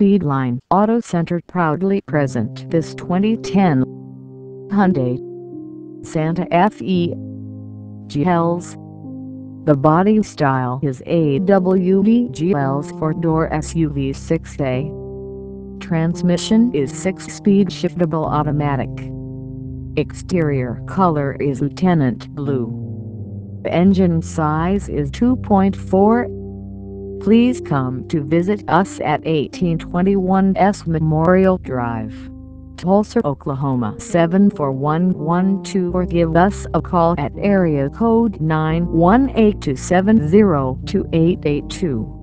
Speedline Auto Center proudly present this 2010 Hyundai Santa Fe GLs. The body style is AWD GL's 4-door SUV 6A. Transmission is 6-speed shiftable automatic. Exterior color is lieutenant blue. Engine size is 2.4. Please come to visit us at 1821 S Memorial Drive, Tulsa, Oklahoma 74112, or give us a call at area code 918-270-2882.